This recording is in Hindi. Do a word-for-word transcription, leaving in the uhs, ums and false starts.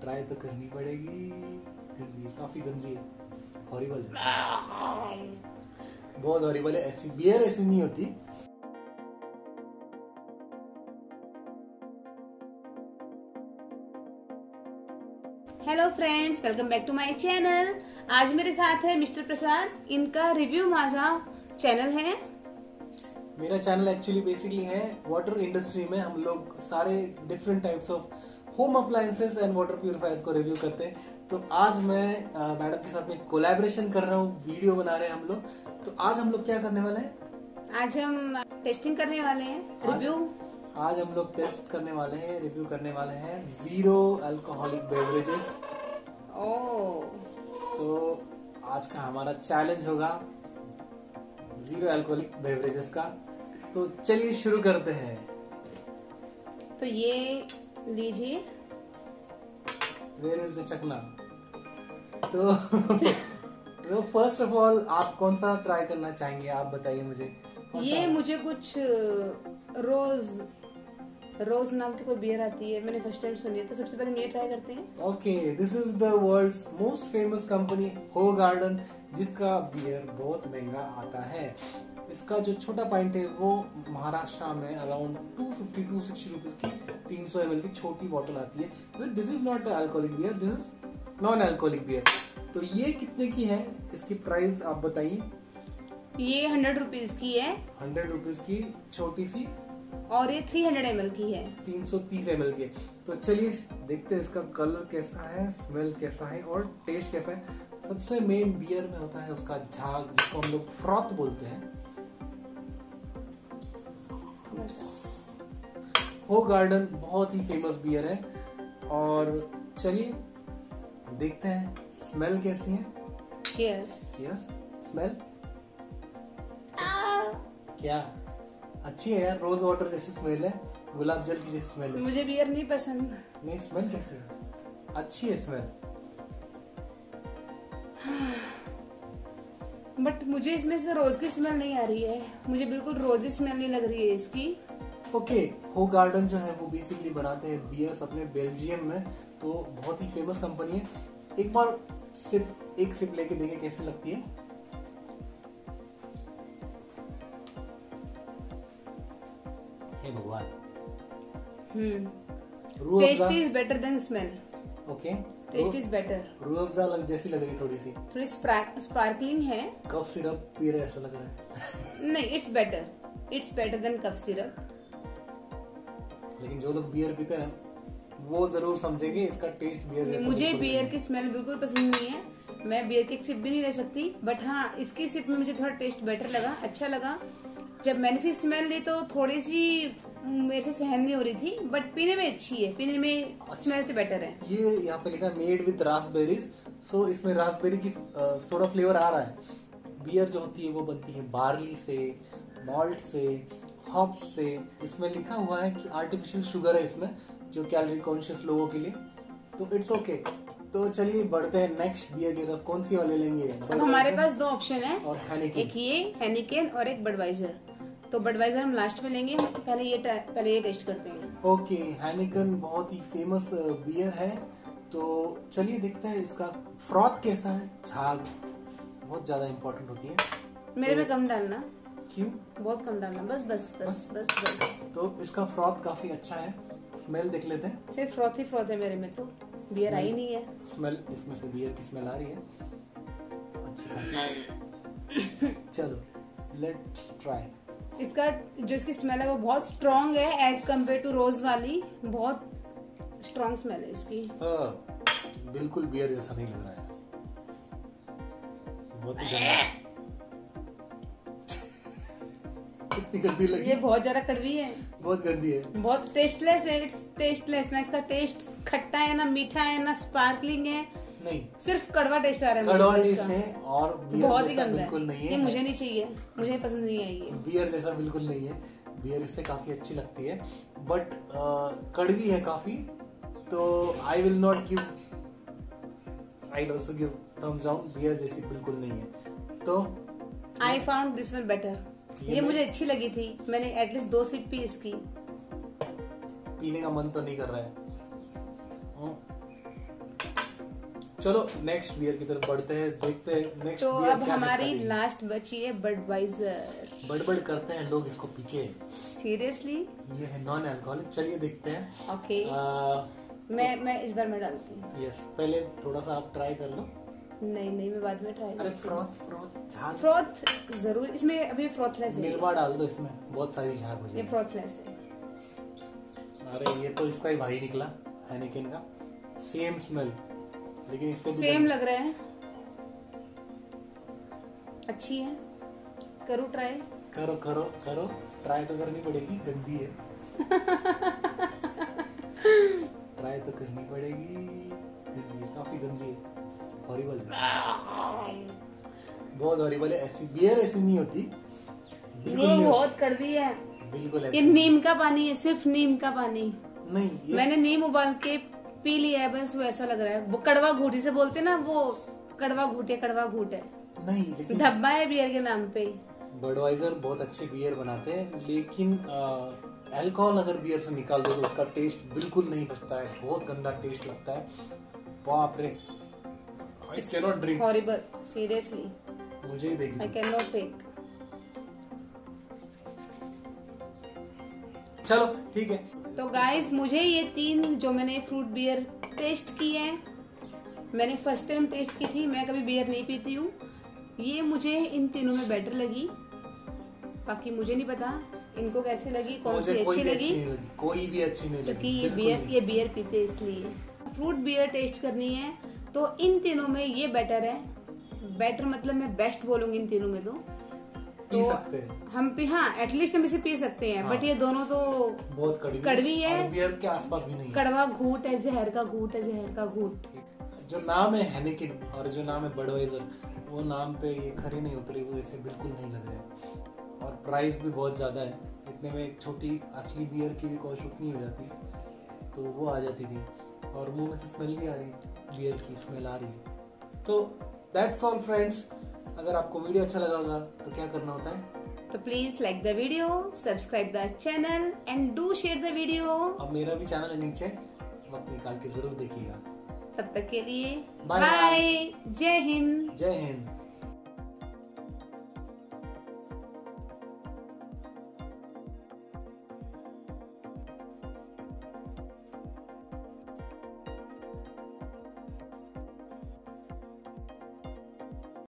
ट्राई तो करनी पड़ेगी। गंदी, काफी गंदी, हॉरिबल है, बहुत हॉरिबल है। ऐसी बियर ऐसी नहीं होती। Hello friends, welcome back to my channel. आज मेरे साथ है मिस्टर प्रसाद। इनका रिव्यू माझा चैनल है। मेरा चैनल एक्चुअली बेसिकली है वाटर इंडस्ट्री में। हम लोग सारे different types of home appliances and water purifiers को रिव्यू करते हैं। तो आज मैं मैडम के साथ में कोलैबोरेशन कर रहा हूँ, वीडियो बना रहे हैं हम लोग। तो आज हम लोग क्या करने वाले हैं? आज हम टेस्टिंग करने वाले हैं, रिव्यू। आज हम लोग टेस्ट करने वाले हैं, रिव्यू करने वाले हैं जीरो अल्कोहलिक बेवरेजेस। ओह, तो आज का हमारा चैलेंज होगा जीरो अल्कोहलिक बेवरेजेस का। तो चलिए शुरू करते हैं। तो ये लीजिए। Where is the चकना? तो तो फर्स्ट ऑफ ऑल आप कौन सा ट्राई करना चाहेंगे? आप बताइए मुझे। ये मुझे कुछ रोज रोज नाम की कोई बियर आती है, मैंने फर्स्ट टाइम सुनी है, तो सबसे पहले ये ट्राई करते हैं। Okay, this is the world's most famous company Hoegaarden, जिसका बियर बहुत महंगा आता है। इसका जो छोटा पॉइंट है वो महाराष्ट्र में around two fifty to sixty rupees की तीन सौ एम एल की छोटी बोतल आती है। But this is not alcoholic beer, this is non alcoholic beer. तो ये कितने की है? इसकी प्राइस आप बताइए। ये हंड्रेड रुपीज की है, हंड्रेड रुपीज की छोटी सी, और ये थ्री हंड्रेड एम एल की है, तीन सौ तीस एम एल की। तो चलिए देखते हैं इसका कलर कैसा है, स्मेल कैसा है और टेस्ट कैसा है। सबसे मेन बियर में होता है उसका झाग, जिसको हम लोग फ्रॉथ बोलते हैं। होगार्डन बहुत ही फेमस बियर है। और चलिए देखते हैं स्मेल कैसी है। Cheers. Cheers. स्मेल क्या अच्छी है यार, रोज वाटर जैसी स्मेल है, गुलाब जल की जैसी स्मेल है। मुझे बियर नहीं पसंद। नहीं, स्मेल कैसी है? अच्छी है स्मेल, बट मुझे इसमें से रोज की स्मेल नहीं आ रही है। मुझे बिल्कुल रोजी स्मेल नहीं लग रही है इसकी। ओके, होगार्डन जो है वो बेसिकली बनाते हैं बियर्स अपने बेल्जियम में, तो बहुत ही फेमस कंपनी है। एक बार सिप, एक सिप लेके देखे कैसे लगती है। भगवान, taste is better than smell. Okay, taste is better. Rooh Afza लग जैसी लग रही, थोड़ी सी थोड़ी स्पार्कलिंग है। कफ सिरप पी रहा है ऐसा लग रहा है। नहीं, it's better, it's better than cough syrup. लेकिन जो लोग बियर पीते हैं वो जरूर समझेंगे इसका टेस्ट बियर जैसा। मुझे बियर की स्मेल बिल्कुल पसंद नहीं है, मैं बियर की एक सिप भी नहीं ले सकती। बट हाँ, इसकी सिप में मुझे थोड़ा टेस्ट बेटर लगा, अच्छा लगा। जब मैंने इसे स्मेल ली तो थोड़ी सी मेरे से सहन नहीं हो रही थी, बट पीने में अच्छी है, पीने में स्मेल से बेटर है। ये यहाँ पे लिखा मेड विद रास्पबेरीज, सो इसमें रास्पबेरी की थोड़ा फ्लेवर आ रहा है। बियर जो होती है वो बनती है बार्ली से, मॉल्ट से, हॉप्स से। इसमें लिखा हुआ है कि आर्टिफिशियल शुगर है इसमें, जो कैलोरी कॉन्शियस लोगों के लिए, तो इट्स ओके okay. तो चलिए बढ़ते हैं नेक्स्ट बियर की तरफ। कौन सी वाले लेंगे? अब हमारे पास दो ऑप्शन है, और हैनिकेन। एक ये हैनिकेन और एक बडवाइजर। तो बडवाइजर हम लास्ट में लेंगे, पहले ये पहले ये टेस्ट करते हैं। ओके, हैनिकेन बहुत ही फेमस बियर है। तो चलिए देखते हैं इसका फ्रॉथ कैसा है। झाग बहुत ज्यादा इम्पोर्टेंट होती है। मेरे में कम डालना। क्यों? बहुत कम डालना, बस बस बस बस बस। तो इसका फ्रॉथ काफी अच्छा है। स्मेल देख लेते हैं। सिर्फ फ्रॉथ ही फ्रॉथ है, मेरे में तो बियर आई नहीं है। स्मेल इसमें से बियर की स्मेल आ रही है, अच्छा। चलो लेट्स ट्राई। इसका जो इसकी स्मेल है वो बहुत स्ट्रॉन्ग है, एज कम्पेयर टू रोज वाली। बहुत स्ट्रॉन्ग स्मेल है इसकी। आ, बिल्कुल बियर जैसा नहीं लग रहा है, बहुत ही गंदी लगी। ये बहुत ज्यादा कड़वी है, बहुत गंदी है, बहुत टेस्टलेस है। इट्स टेस्टलेस ना, इसका टेस्ट खट्टा है ना मीठा है ना स्पार्कलिंग है, नहीं, सिर्फ कड़वा टेस्ट आ रहा है, है और बहुत ही गंदा। बिल्कुल नहीं है, मुझे नहीं चाहिए, मुझे पसंद नहीं आई ये बियर। जैसा बिल्कुल नहीं है बियर, इससे काफी अच्छी लगती है, बट कड़वी है काफी। तो I will not give, I will also give thumbs down. Beer जैसी बिल्कुल नहीं है। तो I found this one better. ये मुझे अच्छी लगी थी, मैंने एटलीस्ट दो सिप पी इसकी। पीने का मन तो नहीं कर रहा है। चलो नेक्स्ट बियर की तरफ बढ़ते हैं, देखते हैं नेक्स्ट तो बियर अब क्या हमारी लास्ट बची है बडवाइजर। बड़बड़ करते हैं लोग इसको पी के, सीरियसली ये है नॉन अल्कोहलिक। चलिए देखते हैं। Okay okay. मैं मैं इस बार मैं डालती हूँ। यस पहले थोड़ा सा आप ट्राई कर लो। नहीं नहीं मैं बाद में ट्राई। अरे फ्रॉथ फ्रॉथ फ्रॉथ जरूर इसमें, अभी फ्रॉथलेस है। निर्वा डाल दो इसमें, बहुत सारी झाग हो जाएगी। ये फ्रॉथलेस है। अरे ये तो इसका ही भाई निकला हैनिकेन का, सेम स्मेल लेकिन इससे सेम लग रहा है। अच्छी है, करो ट्राई। करो करो करो ट्राई तो करनी पड़ेगी, गंदी है ट्राई तो करनी पड़ेगी, गंदी है, काफी गंदी है, हॉरिबल है, बहुत हॉरिबल है। ऐसी बियर ऐसी नहीं होती, बिल्कुल बहुत कर दी है बिल्कुल। ये नीम का पानी है, सिर्फ नीम का पानी। नहीं ये... मैंने नीम उबाल के पी लिया है बस, वो ऐसा लग रहा है। वो कड़वा घूट जिसे बोलते ना, वो कड़वा घूट है, कड़वा घूट है। नहीं लेकिन धब्बा है बियर के नाम पे। बडवाइजर बहुत अच्छी बियर बनाते हैं लेकिन अल्कोहल अगर बियर से निकाल दो तो उसका टेस्ट बिल्कुल नहीं बचता है, बहुत गंदा टेस्ट लगता है। बाप रे I can not drink, horrible seriously. मुझे देखिए आई कैन नॉट टेक। चलो ठीक है। तो गाइस मुझे ये तीन जो मैंने फ्रूट बियर टेस्ट की है, मैंने फर्स्ट टाइम टेस्ट की थी, मैं कभी बियर नहीं पीती हूँ, ये मुझे इन तीनों में बेटर लगी। बाकी मुझे नहीं पता इनको कैसे लगी, कौन सी अच्छी लगी। कोई भी अच्छी नहीं लगी क्योंकि ये बियर ये बियर पीते इसलिए। फ्रूट बियर टेस्ट करनी है तो इन तीनों में ये बेटर है। बेटर मतलब मैं बेस्ट बोलूंगी इन तीनों में, तो तो हम पी हाँ एटलीस्ट हम इसे पी सकते हैं। हाँ, बट ये दोनों तो बहुत कड़वी, कड़वी है, और बियर के आसपास भी नहीं। कड़वा घूट है, जहर का घूट है, जहर का घूट। जो नाम है हैनिकिन और जो नाम है बडवाइजर, वो नाम पे ये खरी नहीं उतरी, वो ऐसे बिल्कुल नहीं लग रहा है। और प्राइस भी बहुत ज्यादा है, इतने में एक छोटी असली बियर की भी कॉस्ट उतनी हो जाती तो वो आ जाती थी। और मुँह में से स्मेल भी आ रही, बियर की स्मेल आ रही है। तो दैट्स ऑल फ्रेंड्स, अगर आपको वीडियो अच्छा लगा होगा तो क्या करना होता है, तो please like the video, subscribe the channel and do share the video. अब मेरा भी चैनल है नीचे, वक्त निकाल के जरूर देखिएगा। तब तक के लिए बाय। जय हिंद। जय हिंद।